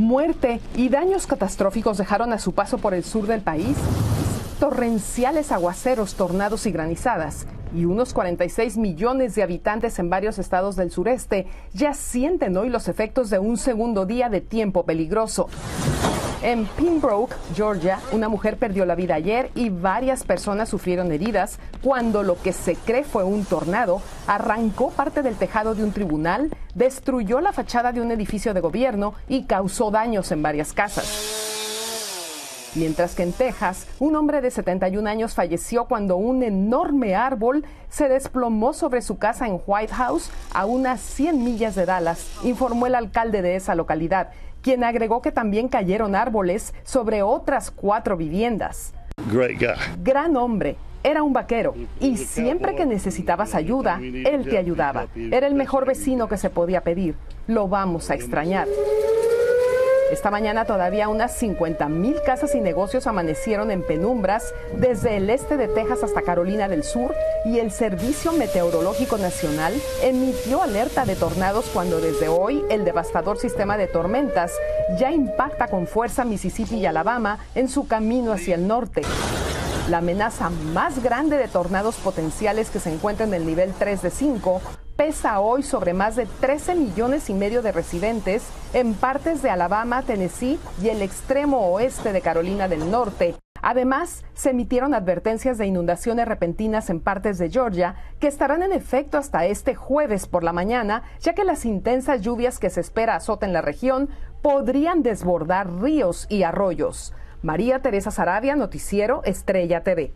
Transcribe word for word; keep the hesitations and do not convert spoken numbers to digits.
muerte y daños catastróficos dejaron a su paso por el sur del país torrenciales aguaceros, tornados y granizadas, y unos cuarenta y seis millones de habitantes en varios estados del sureste ya sienten hoy los efectos de un segundo día de tiempo peligroso. En Pembroke, Georgia, una mujer perdió la vida ayer y varias personas sufrieron heridas cuando lo que se cree fue un tornado arrancó parte del tejado de un tribunal, destruyó la fachada de un edificio de gobierno y causó daños en varias casas. Mientras que en Texas, un hombre de setenta y un años falleció cuando un enorme árbol se desplomó sobre su casa en White House, a unas cien millas de Dallas, informó el alcalde de esa localidad, quien agregó que también cayeron árboles sobre otras cuatro viviendas. Gran hombre. Era un vaquero y siempre que necesitabas ayuda, él te ayudaba. Era el mejor vecino que se podía pedir. Lo vamos a extrañar. Esta mañana todavía unas cincuenta mil casas y negocios amanecieron en penumbras desde el este de Texas hasta Carolina del Sur, y el Servicio Meteorológico Nacional emitió alerta de tornados cuando desde hoy el devastador sistema de tormentas ya impacta con fuerza Mississippi y Alabama en su camino hacia el norte. La amenaza más grande de tornados potenciales que se encuentra en el nivel tres de cinco pesa hoy sobre más de trece millones y medio de residentes en partes de Alabama, Tennessee y el extremo oeste de Carolina del Norte. Además, se emitieron advertencias de inundaciones repentinas en partes de Georgia que estarán en efecto hasta este jueves por la mañana, ya que las intensas lluvias que se espera azoten la región podrían desbordar ríos y arroyos. María Teresa Sarabia, Noticiero Estrella T V.